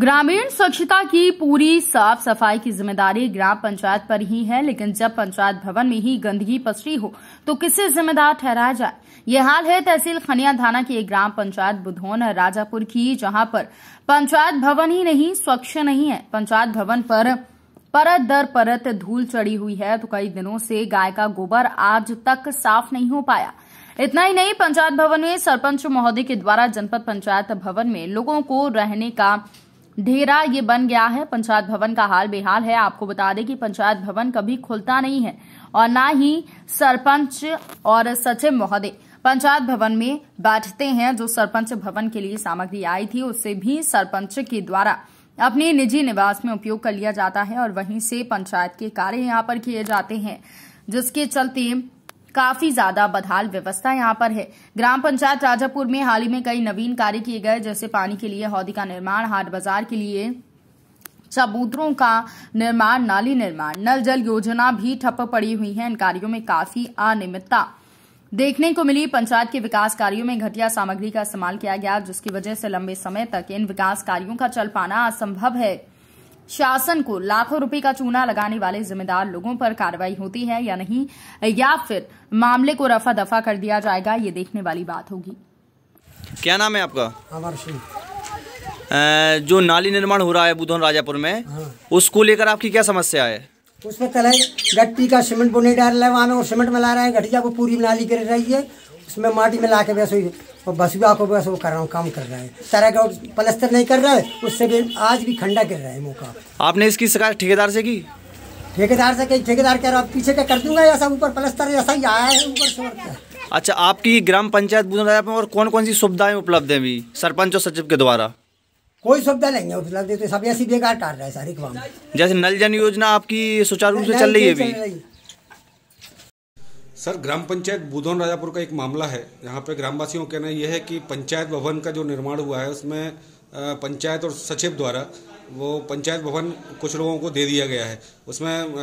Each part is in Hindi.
ग्रामीण स्वच्छता की पूरी साफ सफाई की जिम्मेदारी ग्राम पंचायत पर ही है, लेकिन जब पंचायत भवन में ही गंदगी पसरी हो तो किसे जिम्मेदार ठहराया जाए। ये हाल है तहसील खनिया थाना की एक ग्राम पंचायत बुधौन राजापुर की, जहां पर पंचायत भवन ही नहीं स्वच्छ नहीं है। पंचायत भवन पर परत दर परत धूल चढ़ी हुई है, तो कई दिनों से गाय का गोबर आज तक साफ नहीं हो पाया। इतना ही नहीं, पंचायत भवन में सरपंच महोदय के द्वारा जनपद पंचायत भवन में लोगों को रहने का ढेरा ये बन गया है। पंचायत भवन का हाल बेहाल है। आपको बता दें कि पंचायत भवन कभी खुलता नहीं है और ना ही सरपंच और सचिव महोदय पंचायत भवन में बैठते हैं। जो सरपंच भवन के लिए सामग्री आई थी उससे भी सरपंच के द्वारा अपने निजी निवास में उपयोग कर लिया जाता है और वहीं से पंचायत के कार्य यहाँ पर किए जाते हैं, जिसके चलते काफी ज्यादा बदहाल व्यवस्था यहां पर है। ग्राम पंचायत राजापुर में हाल ही में कई नवीन कार्य किए गए, जैसे पानी के लिए हौदी का निर्माण, हाट बाजार के लिए चबूतरों का निर्माण, नाली निर्माण, नल जल योजना भी ठप पड़ी हुई है। इन कार्यों में काफी अनियमितता देखने को मिली। पंचायत के विकास कार्यों में घटिया सामग्री का इस्तेमाल किया गया, जिसकी वजह से लंबे समय तक इन विकास कार्यों का चल पाना असंभव है। शासन को लाखों रुपए का चूना लगाने वाले जिम्मेदार लोगों पर कार्रवाई होती है या नहीं, या फिर मामले को रफा दफा कर दिया जाएगा, ये देखने वाली बात होगी। क्या नाम है आपका? अमर सिंह। जो नाली निर्माण हो रहा है बुधौन राजापुर में, हाँ। उसको लेकर आपकी क्या समस्या है? उसमें तलाई गट्टी का सीमेंट वो नहीं डाल रहे वहाँ और सीमेंट मिला रहे हैं, घटिया को पूरी नाली गिर रही है, उसमें माटी मिला के वैसे ही और बसुआ को वैसे वो कर रहा हूँ, काम कर रहा है, तरह का प्लस्तर नहीं कर रहा है, उससे भी आज भी खंडा गिर रहा है मौका। आपने इसकी शिकायत ठेकेदार से की? ठेकेदार से कही, ठेकेदार कह रहा हूँ पीछे का कर दूंगा, ऐसा ऊपर प्लस्तर ऐसा ही आया है ऊपर से। अच्छा, आपकी ग्राम पंचायत बुधौन राजापुर में और कौन कौन सी सुविधाएं उपलब्ध है अभी सरपंच और सचिव के द्वारा? कोई सुविधा नहीं है उपलब्ध, तो सब ऐसी बेकार टाल रहा है सारी काम। जैसे नल जल योजना आपकी सुचारू रूप से चल रही है अभी? सर, ग्राम पंचायत बुधौन राजापुर का एक मामला है, यहाँ पे ग्रामवासियों का कहना यह है कि पंचायत भवन का जो निर्माण हुआ है उसमें पंचायत और सचिव द्वारा वो पंचायत भवन कुछ लोगों को दे दिया गया है, उसमें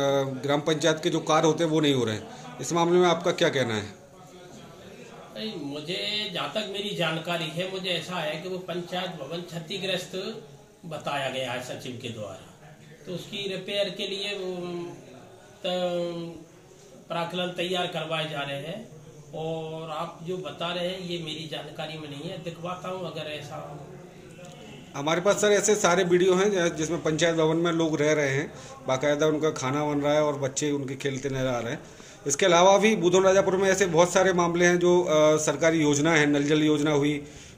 ग्राम पंचायत के जो कार्य होते हैं वो नहीं हो रहे हैं। इस मामले में आपका क्या कहना है? मुझे जहाँ तक मेरी जानकारी है, मुझे ऐसा है कि वो पंचायत भवन क्षतिग्रस्त बताया गया है सचिव के द्वारा, तो उसकी रिपेयर के लिए वो प्राकलन तैयार करवाए जा रहे हैं। और आप जो बता रहे हैं ये मेरी जानकारी में नहीं है, दिखवाता हूँ अगर ऐसा। हमारे पास सर ऐसे सारे वीडियो हैं जिसमें पंचायत भवन में लोग रह रहे हैं, बाकायदा उनका खाना बन रहा है और बच्चे उनके खेलते नजर आ रहे हैं। इसके अलावा भी बुधौन राजापुर में ऐसे बहुत सारे मामले हैं जो सरकारी योजना है, नल जल योजना हुई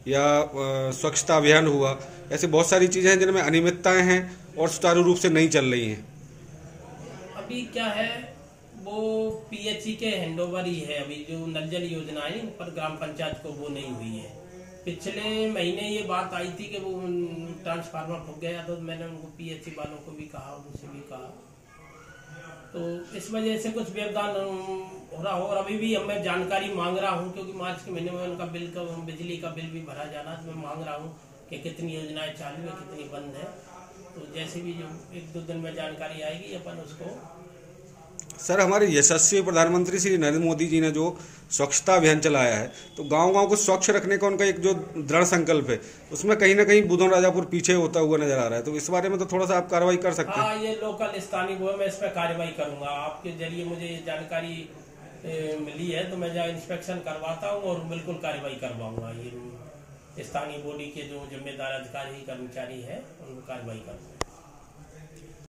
या स्वच्छता अभियान हुआ, ऐसे बहुत सारी चीज़ें हैं जिनमें अनियमितताएँ हैं और सुचारू रूप से नहीं चल रही हैं। अभी क्या है वो पीएचसी के हैंडओवर ही है, अभी जो नल जल योजना है उन पर ग्राम पंचायत को वो नहीं हुई है। पिछले महीने ये बात आई थी कि वो ट्रांसफार्मर फूक गया, तो मैंने उनको पीएचसी वालों को भी कहा, उनसे भी कहा, तो इस वजह से कुछ व्यवधान हो रहा हो। और अभी भी मैं जानकारी मांग रहा हूँ, क्योंकि मार्च के महीने में उनका बिल का बिजली का बिल भी भरा जाना, तो मैं मांग रहा हूँ कि कितनी योजनाएं चालू है कितनी बंद है, तो जैसे भी जो एक दो दिन में जानकारी आएगी अपन उसको। सर, हमारे यशस्वी प्रधानमंत्री श्री नरेंद्र मोदी जी ने जो स्वच्छता अभियान चलाया है, तो गांव-गांव को स्वच्छ रखने का उनका एक जो दृढ़ संकल्प है, उसमें कहीं ना कहीं बुधौन राजापुर पीछे होता हुआ नजर आ रहा है, तो इस बारे में तो थोड़ा सा आप कार्रवाई कर सकते हैं? हाँ, ये लोकल स्थानीय वो है, मैं इस पर कार्रवाई करूंगा। आपके जरिए मुझे ये जानकारी मिली है, तो मैं जहाँ इंस्पेक्शन करवाता हूँ और बिल्कुल कार्रवाई करवाऊंगा। ये स्थानीय बॉडी के जो जिम्मेदार अधिकारी कर्मचारी है उनको कार्रवाई करूँगा।